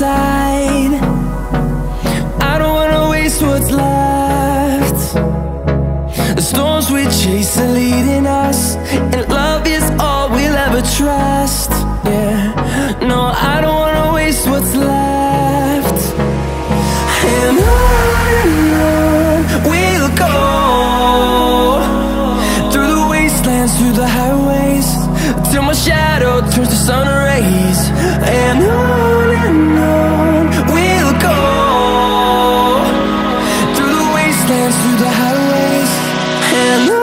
side. I don't wanna waste what's left. The storms we chase are leading us, and love is all we'll ever trust. Yeah, no, I don't wanna waste what's left. And on we'll go, through the wastelands, through the highways, till my shadow turns to sun rays. And on we'll go, through the wastelands, through the highways, and on.